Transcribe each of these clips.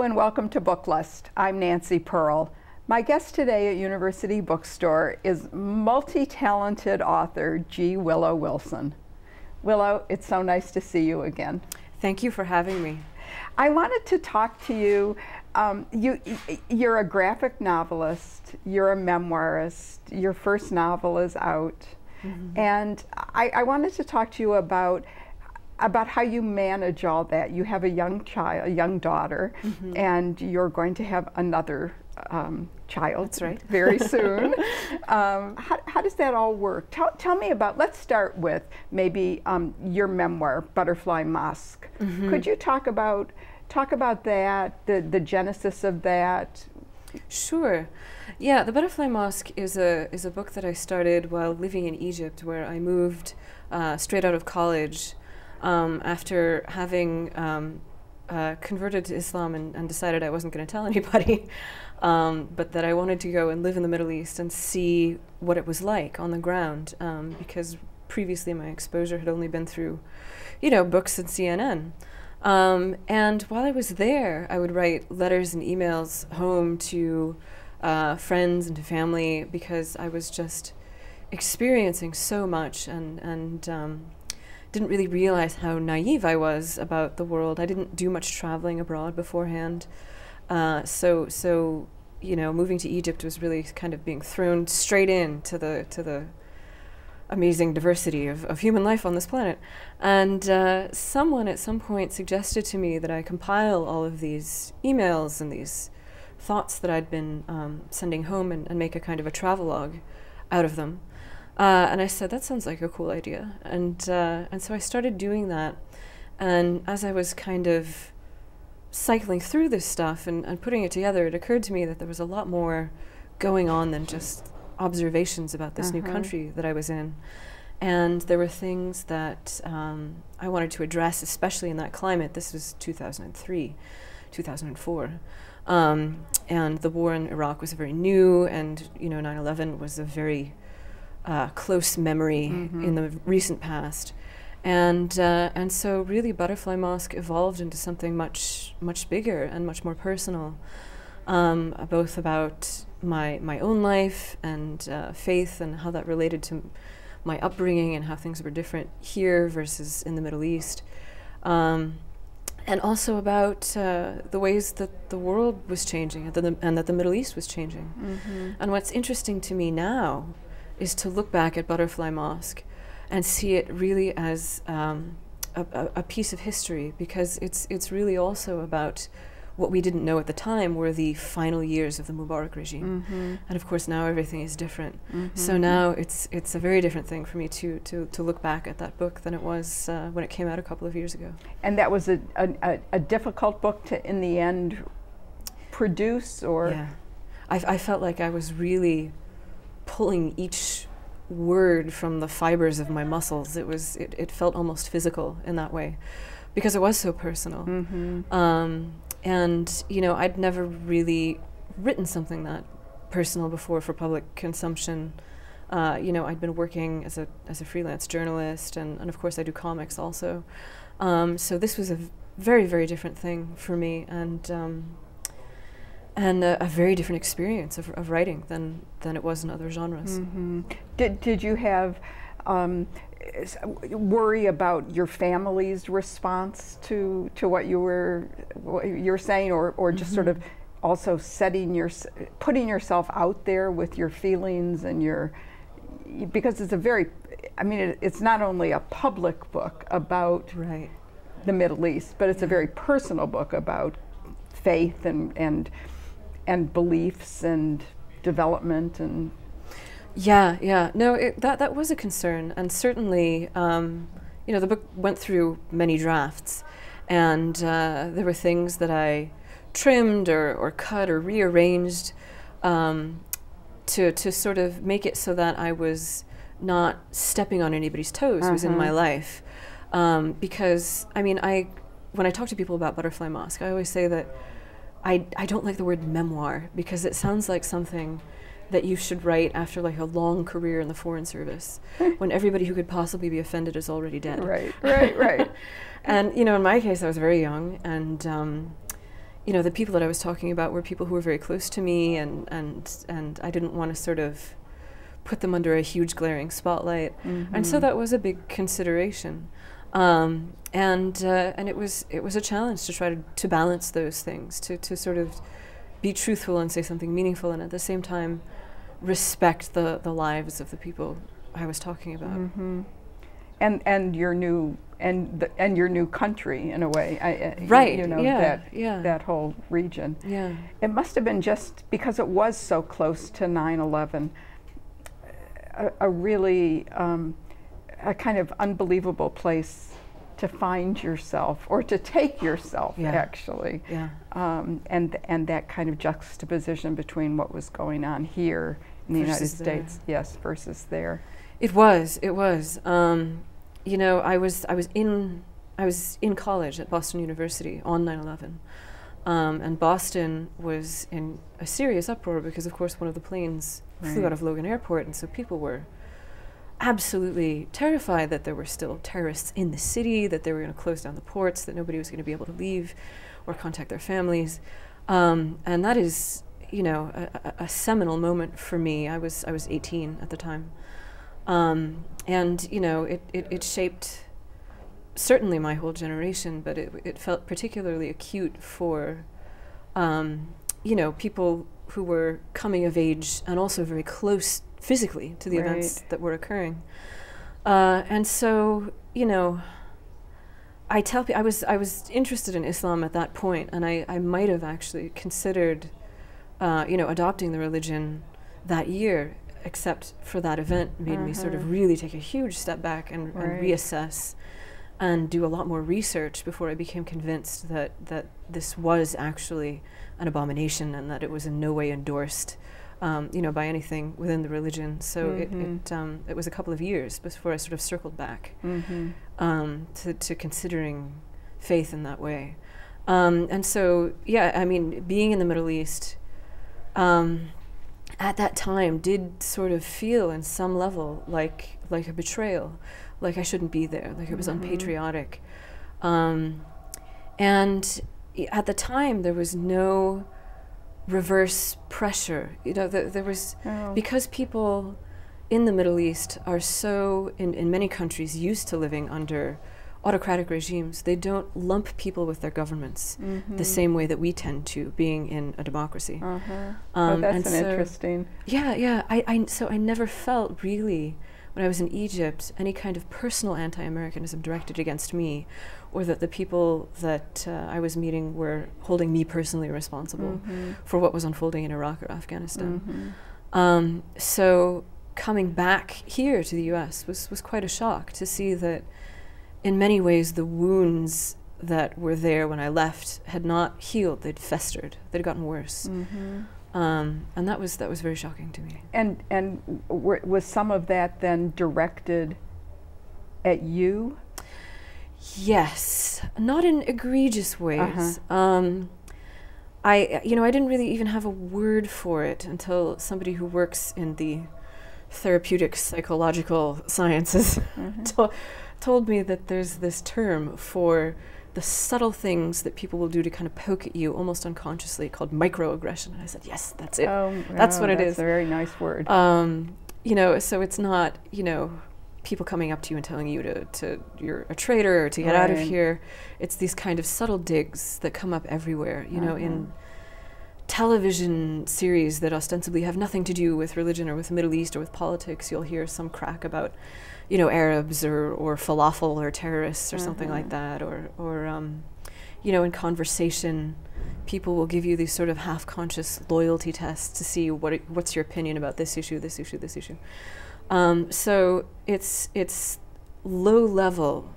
Hello and welcome to Book Lust. I'm Nancy Pearl. My guest today at University Bookstore is multi-talented author G. Willow Wilson. Willow, it's so nice to see you again. Thank you for having me. I wanted to talk to you. You're a graphic novelist, you're a memoirist, your first novel is out. Mm-hmm. And I wanted to talk to you about how you manage all that. You have a young child, a young daughter, mm-hmm. and you're going to have another child. That's right. Very soon. How does that all work? Tell me about, let's start with maybe your memoir, Butterfly Mosque. Mm-hmm. Could you talk about that, the genesis of that? Sure. Yeah, The Butterfly Mosque is a book that I started while living in Egypt, where I moved straight out of college after having converted to Islam and decided I wasn't going to tell anybody, but that I wanted to go and live in the Middle East and see what it was like on the ground, because previously my exposure had only been through, books and CNN. And while I was there, I would write letters and emails home to friends and to family, because I was just experiencing so much and didn't really realize how naive I was about the world. I didn't do much traveling abroad beforehand. So moving to Egypt was really kind of being thrown straight in to the amazing diversity of human life on this planet. And someone at some point suggested to me that I compile all of these emails and these thoughts that I'd been sending home and make a kind of a travelogue out of them. And I said, that sounds like a cool idea. And so I started doing that. And as I was kind of cycling through this stuff and putting it together, it occurred to me that there was a lot more going on than just observations about this new country that I was in. And there were things that I wanted to address, especially in that climate. This was 2003, 2004. And the war in Iraq was very new, and 9/11 was a very close memory in the recent past, and so really Butterfly Mosque evolved into something much bigger and much more personal, both about my own life and faith and how that related to my upbringing and how things were different here versus in the Middle East, and also about the ways that the world was changing and that the Middle East was changing. Mm-hmm. And what's interesting to me now is to look back at Butterfly Mosque and see it really as a piece of history, because it's really also about what we didn't know at the time were the final years of the Mubarak regime. Mm-hmm. And of course now everything is different. Mm-hmm. So now it's a very different thing for me to look back at that book than it was when it came out a couple of years ago. And that was a difficult book to, in the end, produce, or? Yeah. I felt like I was really pulling each word from the fibers of my muscles. It felt almost physical in that way, because it was so personal. Mm-hmm. And I'd never really written something that personal before for public consumption. I'd been working as a freelance journalist, and of course I do comics also. So this was a very, very different thing for me, and a very different experience of writing than it was in other genres. Mm-hmm. Did you have worry about your family's response to what you were saying, or just sort of also putting yourself out there with your feelings and your, because it's a very, it's not only a public book about the Middle East, but it's a very personal book about faith and beliefs and development and. Yeah. No, that was a concern, and certainly, the book went through many drafts, and there were things that I trimmed or cut or rearranged to sort of make it so that I was not stepping on anybody's toes who was in my life, because when I talk to people about Butterfly Mosque, I always say that I don't like the word memoir, because it sounds like something that you should write after like a long career in the Foreign Service, when everybody who could possibly be offended is already dead. Right. And in my case, I was very young, and you know, the people that I was talking about were people who were very close to me, and I didn't want to sort of put them under a huge glaring spotlight, mm-hmm. and so that was a big consideration, and it was a challenge to try to balance those things, to sort of be truthful and say something meaningful, and at the same time respect the lives of the people I was talking about. Mm-hmm. And your new country in a way, right? You know, yeah, that whole region. Yeah, it must have been, just because it was so close to 9/11, a kind of unbelievable place to find yourself, or to take yourself, yeah. actually. Yeah. And that kind of juxtaposition between what was going on here in the United States, yes, versus there. It was. You know, I was in college at Boston University on 9/11, and Boston was in a serious uproar because, of course, one of the planes right. flew out of Logan Airport, and so people were absolutely terrified that there were still terrorists in the city, that they were going to close down the ports, that nobody was going to be able to leave or contact their families, and that is, you know, a seminal moment for me. I was 18 at the time. And you know, it shaped certainly my whole generation, but it felt particularly acute for you know, people who were coming of age and also very close physically to the right. events that were occurring. And so, you know, I tell people I was interested in Islam at that point, and I might have actually considered you know, adopting the religion that year, except for that event made me sort of really take a huge step back and reassess and do a lot more research before I became convinced that this was actually an abomination and that it was in no way endorsed, you know, by anything within the religion. So it was a couple of years before I sort of circled back to considering faith in that way. And so, yeah, I mean, being in the Middle East, at that time did sort of feel in some level like a betrayal, like I shouldn't be there, like it was unpatriotic. And at the time there was no reverse pressure, you know, there was, because people in the Middle East are so, in many countries, used to living under autocratic regimes, they don't lump people with their governments the same way that we tend to, being in a democracy. Oh, that's interesting. Yeah, yeah. So I never felt really, when I was in Egypt, any kind of personal anti-Americanism directed against me, or that the people that I was meeting were holding me personally responsible for what was unfolding in Iraq or Afghanistan. So coming back here to the U.S. was quite a shock to see that in many ways, the wounds that were there when I left had not healed; they'd festered, they'd gotten worse, and that was very shocking to me. And was some of that then directed at you? Yes, not in egregious ways. I didn't really even have a word for it until somebody who works in the therapeutic psychological sciences told me that there's this term for the subtle things that people will do to kind of poke at you almost unconsciously called microaggression. And I said, yes, that's it. That's what it is. That's a very nice word. You know, so it's not, you know, people coming up to you and telling you to you're a traitor or to get out of here. It's these kind of subtle digs that come up everywhere, you know, in television series that ostensibly have nothing to do with religion or with the Middle East or with politics. You'll hear some crack about, you know, Arabs or falafel or terrorists or something like that, or you know, in conversation, people will give you these sort of half-conscious loyalty tests to see what's your opinion about this issue, this issue, this issue. So it's low level,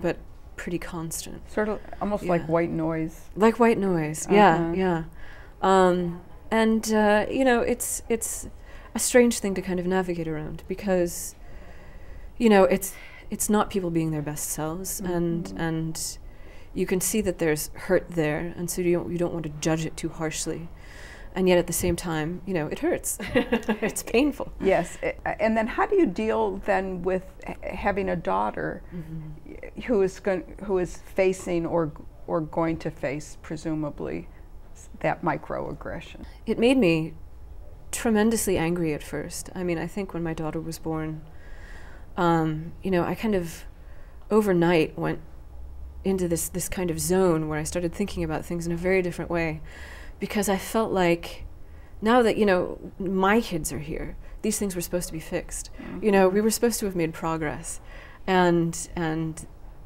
but pretty constant. Sort of almost like white noise. Like white noise, yeah. And you know, it's a strange thing to kind of navigate around because, you know, it's not people being their best selves, and you can see that there's hurt there, and so you don't want to judge it too harshly, and yet at the same time, you know, it hurts. It's painful. Yes, and then how do you deal then with having a daughter who is facing or or going to face, presumably, that microaggression. It made me tremendously angry at first. I mean, I think when my daughter was born, you know, I kind of overnight went into this kind of zone where I started thinking about things in a very different way, because I felt like, now that, you know, my kids are here, these things were supposed to be fixed. Mm-hmm. You know, we were supposed to have made progress. And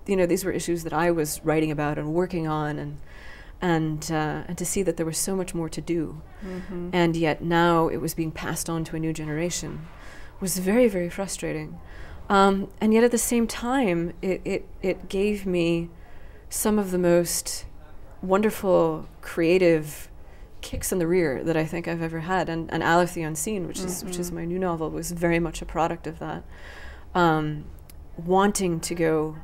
you know, these were issues that I was writing about and working on, and to see that there was so much more to do. Mm-hmm. And yet now it was being passed on to a new generation was very, very frustrating. And yet at the same time, it gave me some of the most wonderful, creative kicks in the rear that I think I've ever had. And Alif the Unseen, which, mm-hmm. which is my new novel, was very much a product of that. Wanting to go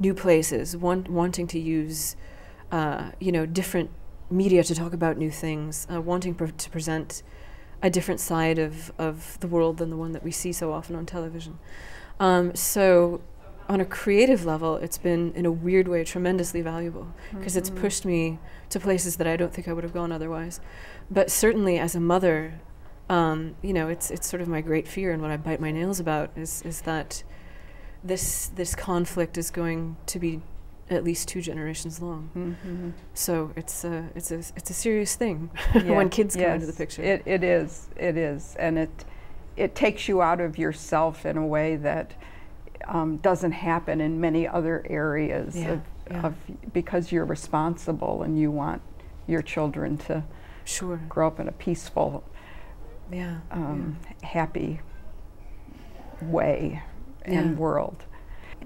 new places, wanting to use you know, different media to talk about new things, wanting to present a different side of the world than the one that we see so often on television. So on a creative level, it's been, in a weird way, tremendously valuable, because mm-hmm. it's pushed me to places that I don't think I would have gone otherwise. But certainly as a mother, you know, it's sort of my great fear, and what I bite my nails about is that this conflict is going to be at least 2 generations long. Mm-hmm. So it's a serious thing. Yes, when kids come into the picture. It is, and it takes you out of yourself in a way that doesn't happen in many other areas, because you're responsible and you want your children to grow up in a peaceful, happy way. And world.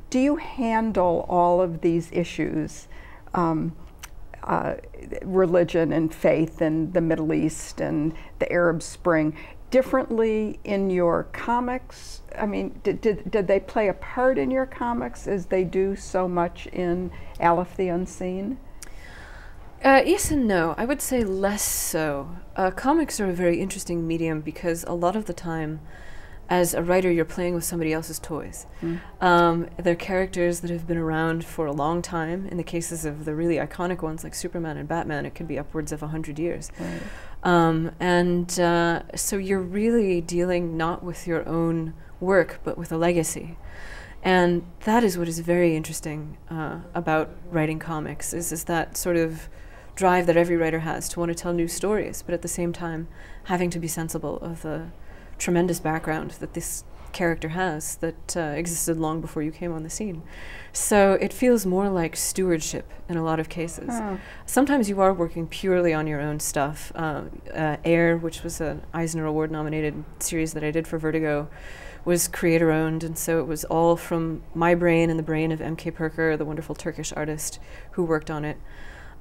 Do you handle all of these issues, religion and faith and the Middle East and the Arab Spring, differently in your comics? I mean, did they play a part in your comics as they do so much in Alif the Unseen? Yes and no. I would say less so. Comics are a very interesting medium, because a lot of the time, as a writer, you're playing with somebody else's toys. Mm. They're characters that have been around for a long time. In the cases of the really iconic ones like Superman and Batman, it could be upwards of 100 years. Right. So you're really dealing not with your own work, but with a legacy. And that is what is very interesting about writing comics, is that sort of drive that every writer has to want to tell new stories, but at the same time having to be sensible of the tremendous background that this character has, that existed long before you came on the scene. So it feels more like stewardship in a lot of cases. Oh. Sometimes you are working purely on your own stuff. Ayr, which was an Eisner Award-nominated series that I did for Vertigo, was creator-owned, and so it was all from my brain and the brain of M.K. Perker, the wonderful Turkish artist who worked on it.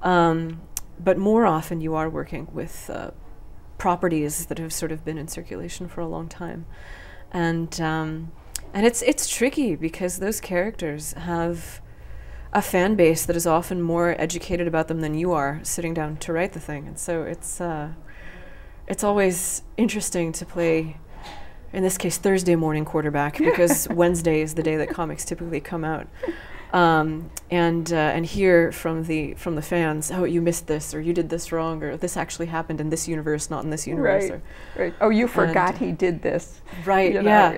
But more often you are working with properties that have sort of been in circulation for a long time, and it's tricky, because those characters have a fan base that is often more educated about them than you are sitting down to write the thing, and so it's always interesting to play, in this case, Thursday morning quarterback, because Wednesday is the day that comics typically come out. And hear from the fans, oh, you missed this, or you did this wrong, or this actually happened in this universe, not in this universe. Right. Right. Oh, you forgot he did this. Right. You know,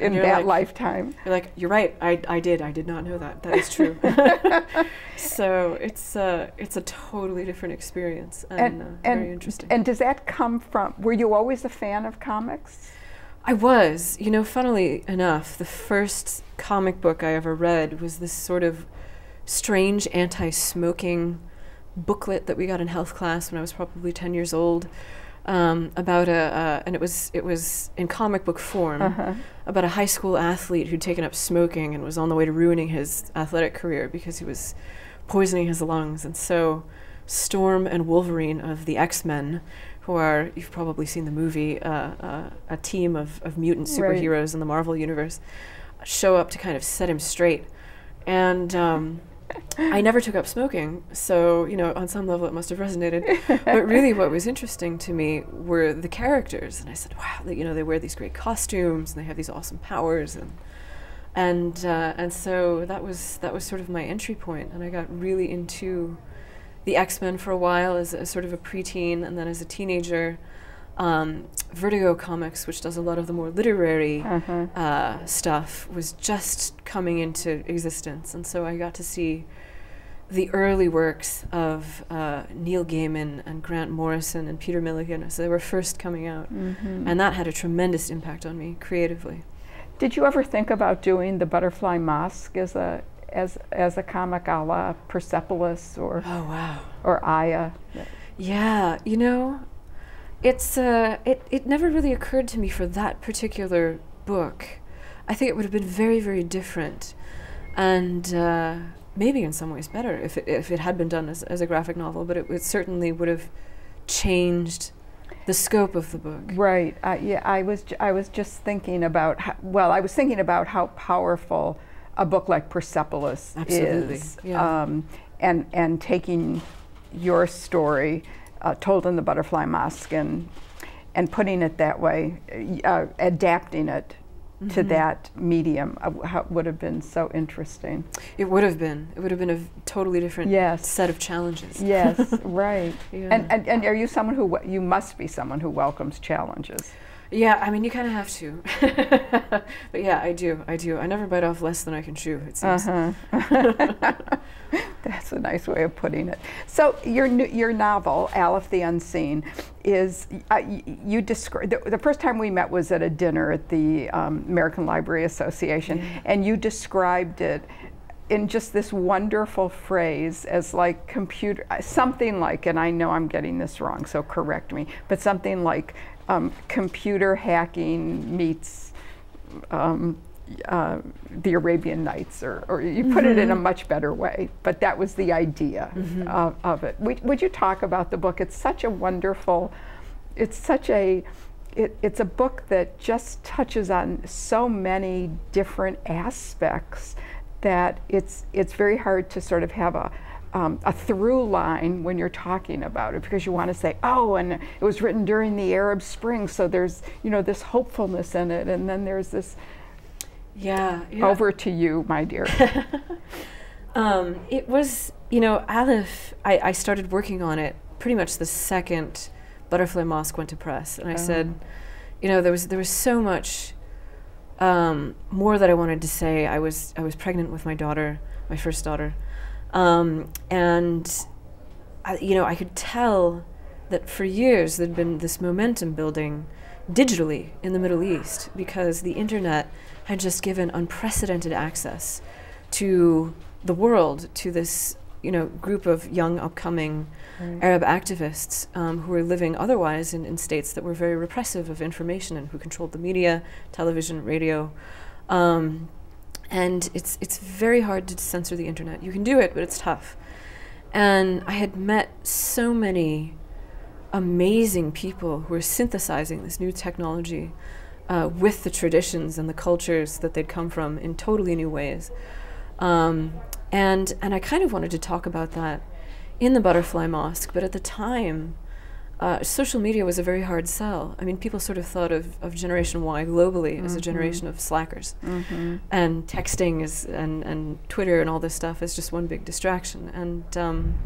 in that, like, lifetime. You're like, you're right. I did not know that. That is true. So it's a totally different experience, and very interesting. And does that come from? Were you always a fan of comics? I was. You know, funnily enough, the first comic book I ever read was this sort of strange anti-smoking booklet that we got in health class when I was probably 10 years old, about and it was in comic book form, about a high school athlete who'd taken up smoking and was on the way to ruining his athletic career because he was poisoning his lungs. And so Storm and Wolverine of the X-Men, who are, you've probably seen the movie, a team of mutant superheroes in the Marvel universe, show up to kind of set him straight. And I never took up smoking, so, you know, on some level it must have resonated. But really what was interesting to me were the characters. And I said, wow, you know, they wear these great costumes and they have these awesome powers. And so that was sort of my entry point. And I got really into the X-Men for a while as sort of a preteen and then as a teenager. Vertigo Comics, which does a lot of the more literary stuff, was just coming into existence. And so I got to see the early works of Neil Gaiman and Grant Morrison and Peter Milligan. So they were first coming out. Mm-hmm. And that had a tremendous impact on me creatively. Did you ever think about doing The Butterfly Mosque as a comic a la Persepolis or or Aya? Yeah, you know, it's it never really occurred to me for that particular book. I think it would have been very, very different, and maybe in some ways better if it had been done as a graphic novel. But it certainly would have changed the scope of the book. Right. Yeah, I was just thinking about how, well, I was thinking about how powerful a book like Persepolis is. Yeah. And taking your story told in The Butterfly Mosque and putting it that way, adapting it to that medium would have been so interesting. It would have been. It would have been a totally different set of challenges. Yes, right. Yeah. And are you someone who, you must be someone who welcomes challenges? Yeah, I mean, you kind of have to. But yeah, I do. I never bite off less than I can chew, it seems. That's a nice way of putting it. So your novel, Alif the Unseen, is, you describe, the first time we met was at a dinner at the American Library Association, and you described it in just this wonderful phrase as like computer, something like, and I know I'm getting this wrong, so correct me, but something like computer hacking meets the Arabian Nights, or you put it in a much better way, but that was the idea of it. Would you talk about the book? It's such a wonderful, it's a book that just touches on so many different aspects that it's very hard to sort of have a through line when you're talking about it, because you want to say, oh, and it was written during the Arab Spring, so there's, you know, this hopefulness in it, and then there's this. Yeah. Over to you, my dear. It was, you know, Alif, I started working on it pretty much the second Butterfly Mosque went to press, and I said, you know, there was so much more that I wanted to say. I was pregnant with my daughter, my first daughter. And you know, I could tell that for years there'd been this momentum building digitally in the Middle East, because the internet had just given unprecedented access to the world, to this, you know, group of young upcoming Arab activists who were living otherwise in states that were very repressive of information and who controlled the media, television, radio. And it's very hard to censor the internet. You can do it, but it's tough. And I had met so many amazing people who were synthesizing this new technology with the traditions and the cultures that they'd come from in totally new ways. And I kind of wanted to talk about that in The Butterfly Mosque, but at the time, social media was a very hard sell. I mean, people sort of thought of Generation Y globally as a generation of slackers. And texting and Twitter and all this stuff is just one big distraction. And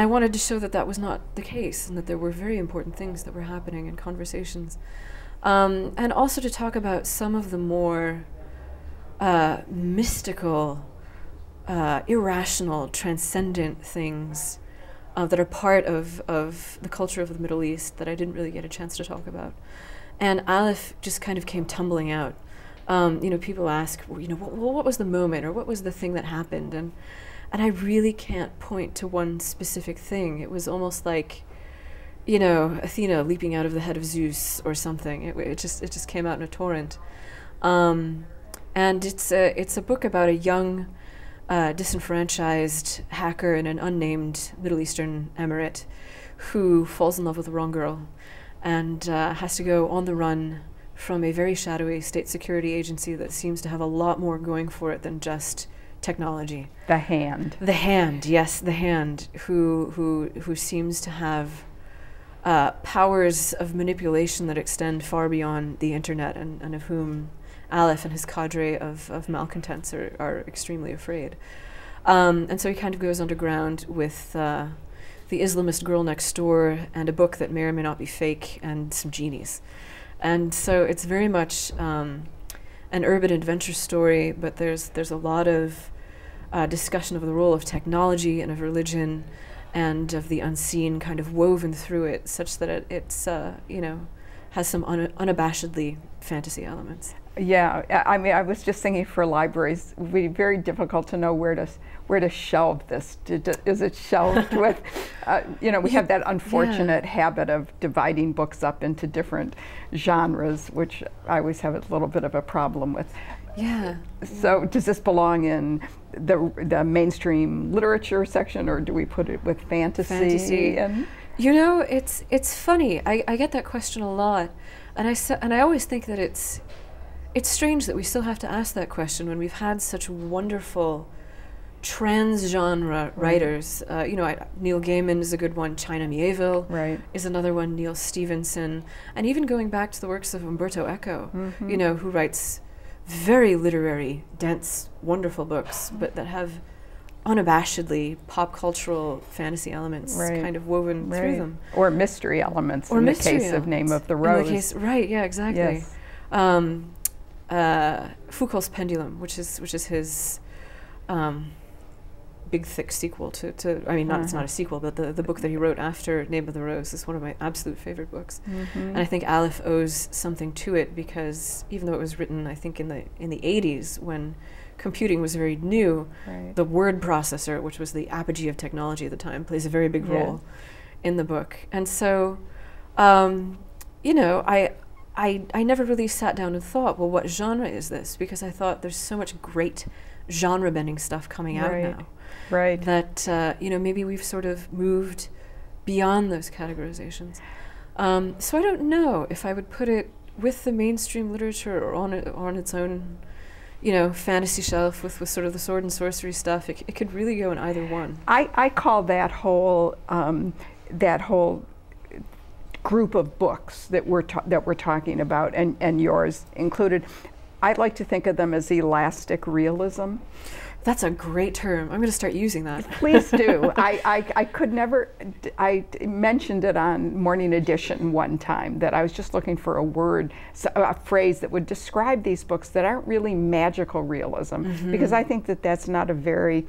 I wanted to show that that was not the case, and that there were very important things that were happening in conversations. And also to talk about some of the more mystical, irrational, transcendent things that are part of the culture of the Middle East that I didn't really get a chance to talk about. And Alif just kind of came tumbling out. You know, people ask, you know, what was the moment, or what was the thing that happened? And I really can't point to one specific thing. It was almost like, you know, Athena leaping out of the head of Zeus or something. It just came out in a torrent. And it's a book about a young, disenfranchised hacker in an unnamed Middle Eastern emirate who falls in love with the wrong girl and has to go on the run from a very shadowy state security agency that seems to have a lot more going for it than just technology. The Hand. The Hand, yes, the Hand, who seems to have powers of manipulation that extend far beyond the internet, and of whom Alif and his cadre of malcontents are extremely afraid. And so he kind of goes underground with The Islamist Girl Next Door and a book that may or may not be fake and some genies. And so it's very much an urban adventure story, but there's a lot of discussion of the role of technology and of religion and of the unseen kind of woven through it, such that it's you know, has some unabashedly fantasy elements. Yeah, I mean, I was just thinking for libraries, it would be very difficult to know where to shelve this. Is it shelved with, you know, we have that unfortunate habit of dividing books up into different genres, which I always have a little bit of a problem with. Yeah. So does this belong in the mainstream literature section, or do we put it with fantasy? And you know, it's funny. I get that question a lot, and I always think that it's strange that we still have to ask that question when we've had such wonderful trans-genre writers. You know, Neil Gaiman is a good one. China Mieville is another one. Neil Stevenson, and even going back to the works of Umberto Eco, you know, who writes very literary, dense, wonderful books, but that have unabashedly pop cultural fantasy elements kind of woven through them, or mystery elements, or in mystery the case elements. Of Name of the Rose. In the case, yeah, exactly. Yes. Foucault's Pendulum, which is his big thick sequel to I mean, not it's not a sequel, but the book that he wrote after Name of the Rose is one of my absolute favorite books, and I think Alif owes something to it, because even though it was written, I think, in the 80s when computing was very new, the word processor, which was the apogee of technology at the time, plays a very big role in the book. And so, you know, I never really sat down and thought, well, what genre is this? Because I thought there's so much great genre-bending stuff coming out now. That, you know, maybe we've sort of moved beyond those categorizations. So I don't know if I would put it with the mainstream literature or on its own, you know, fantasy shelf with sort of the sword and sorcery stuff. It could really go in either one. I call that whole group of books that we're talking about, and yours included, I'd like to think of them as elastic realism. That's a great term. I'm going to start using that. Please do. I could never, I mentioned it on Morning Edition one time, that I was just looking for a word, a phrase that would describe these books that aren't really magical realism, because I think that that's not a very,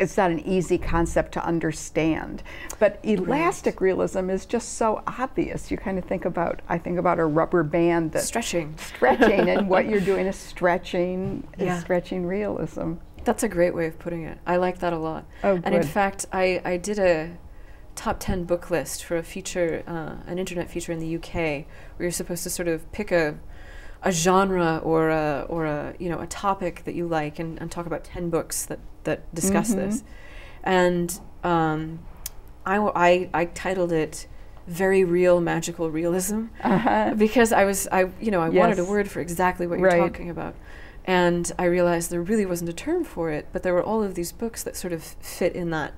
it's not an easy concept to understand. But elastic realism is just so obvious. You kind of think about, I think about a rubber band that's stretching, and what you're doing is stretching realism. That's a great way of putting it. I like that a lot. Oh, and in fact, I did a top 10 book list for a feature, an internet feature in the UK, where you're supposed to sort of pick a genre or a you know, a topic that you like, and talk about 10 books that discuss this. And I titled it Very Real Magical Realism, because I wanted a word for exactly what you're talking about, and I realized there really wasn't a term for it, but there were all of these books that sort of fit in that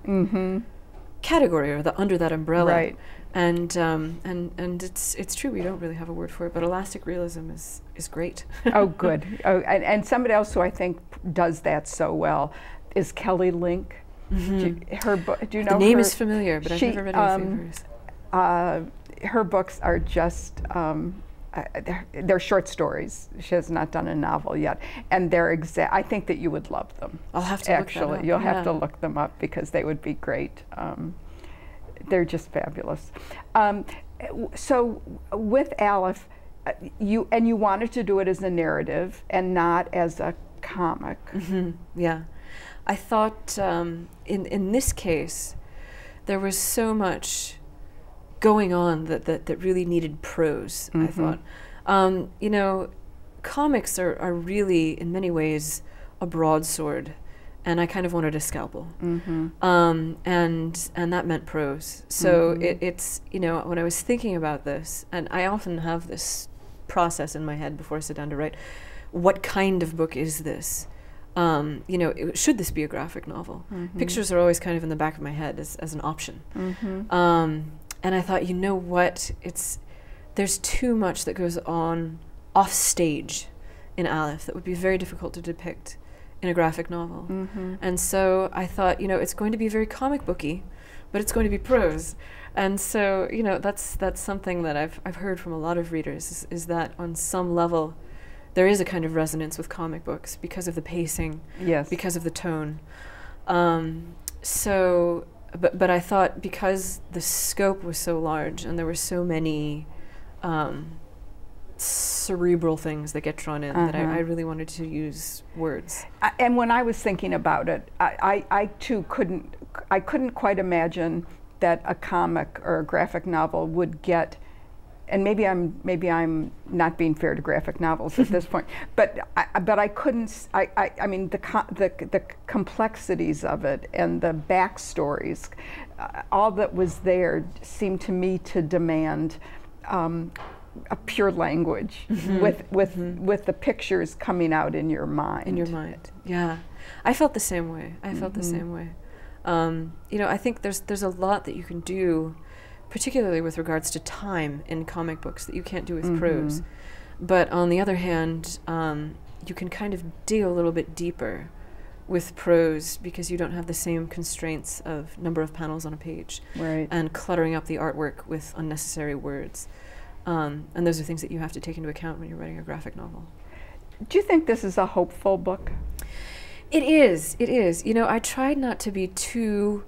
category, or under that umbrella. And it's true, we don't really have a word for it, but elastic realism is great. And somebody else who I think does that so well is Kelly Link. Do you know her? The name is familiar, but I've never read any of hers. Her books are just they're short stories. She has not done a novel yet, and they're I think that you would love them. I'll have to look that up. You'll have to look them up, because they would be great. They're just fabulous. So with Alif, you wanted to do it as a narrative and not as a comic. Yeah, I thought in this case there was so much going on that really needed prose. I thought, you know, comics are really in many ways a broadsword, and I kind of wanted a scalpel, and that meant prose. So it's, you know, when I was thinking about this, and I often have this process in my head before I sit down to write, what kind of book is this? You know, should this be a graphic novel? Pictures are always kind of in the back of my head as an option. And I thought, you know what, there's too much that goes on off stage in Alif that would be very difficult to depict in a graphic novel. Mm-hmm. And so I thought, you know, it's going to be very comic booky, but it's going to be prose. And so, you know, that's something that I've heard from a lot of readers, is that on some level there is a kind of resonance with comic books because of the pacing, yes, because of the tone. But I thought, because the scope was so large and there were so many cerebral things that get drawn in, that I really wanted to use words. And when I was thinking about it, I too couldn't quite imagine that a comic or a graphic novel would get, and maybe I'm not being fair to graphic novels at this point, but I mean the complexities of it and the backstories, all that was there seemed to me to demand a pure language, mm-hmm, with the pictures coming out in your mind. In your mind, yeah. I felt the same way. I felt the same way. You know, I think there's a lot that you can do, particularly with regards to time in comic books, that you can't do with prose. But on the other hand, you can kind of dig a little bit deeper with prose because you don't have the same constraints of number of panels on a page, right, and cluttering up the artwork with unnecessary words. And those are things that you have to take into account when you're writing a graphic novel. Do you think this is a hopeful book? It is, it is. You know, I tried not to be too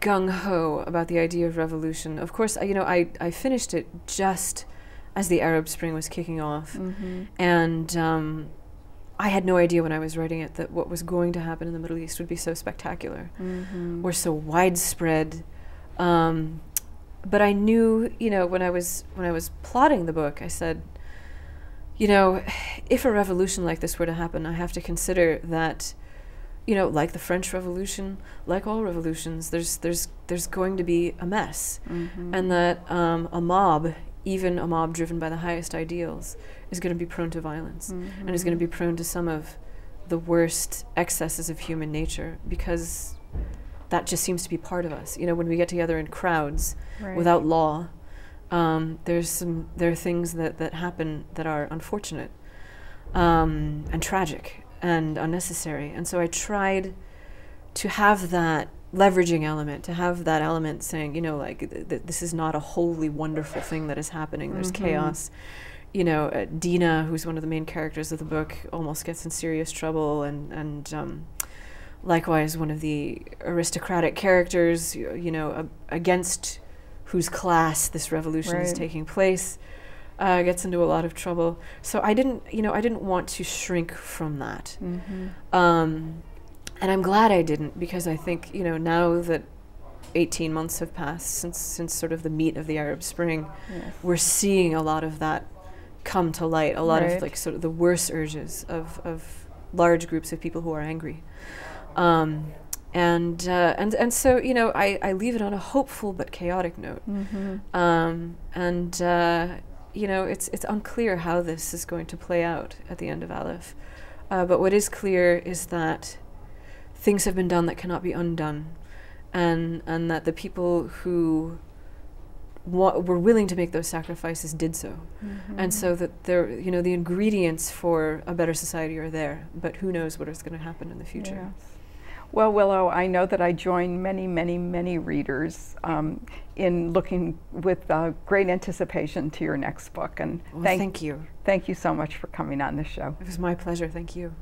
gung-ho about the idea of revolution. Of course, you know, I finished it just as the Arab Spring was kicking off. And I had no idea when I was writing it that what was going to happen in the Middle East would be so spectacular or so widespread. But I knew, you know, when I was plotting the book, I said, you know, if a revolution like this were to happen, I have to consider that, you know, like the French Revolution, like all revolutions, there's going to be a mess, and that a mob, even a mob driven by the highest ideals, is going to be prone to violence and is going to be prone to some of the worst excesses of human nature, because that just seems to be part of us. You know, when we get together in crowds, right, without law, there are things that happen that are unfortunate and tragic and unnecessary. And so I tried to have that leveraging element, to have that element saying, you know, like, this is not a wholly wonderful thing that is happening. There's chaos. You know, Dina, who's one of the main characters of the book, almost gets in serious trouble, and likewise, one of the aristocratic characters, you know, against whose class this revolution is taking place, gets into a lot of trouble. So I didn't want to shrink from that. And I'm glad I didn't, because I think, you know, now that 18 months have passed since sort of the meat of the Arab Spring, we're seeing a lot of that come to light, a lot of, like, sort of the worst urges of large groups of people who are angry. And so, you know, I leave it on a hopeful but chaotic note. You know, it's unclear how this is going to play out at the end of Aleph. But what is clear is that things have been done that cannot be undone, and that the people who were willing to make those sacrifices did so. And so that there, you know, the ingredients for a better society are there, but who knows what is going to happen in the future. Well, Willow, I know that I join many, many, many readers in looking with great anticipation to your next book. And well, thank you. Thank you so much for coming on this show. It was my pleasure. Thank you.